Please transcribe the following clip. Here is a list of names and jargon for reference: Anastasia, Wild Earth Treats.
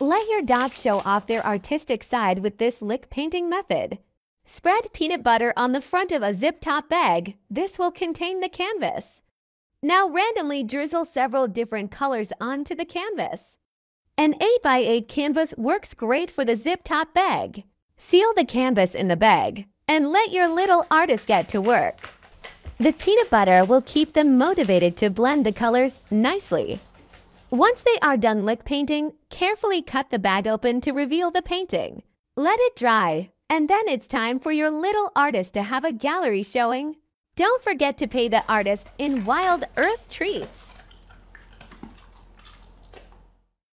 Let your dog show off their artistic side with this lick painting method. Spread peanut butter on the front of a zip-top bag. This will contain the canvas. Now randomly drizzle several different colors onto the canvas. An 8x8 canvas works great for the zip-top bag. Seal the canvas in the bag and let your little artist get to work. The peanut butter will keep them motivated to blend the colors nicely. Once they are done lick painting, carefully cut the bag open to reveal the painting. Let it dry, and then it's time for your little artist to have a gallery showing. Don't forget to pay the artist in Wild Earth Treats.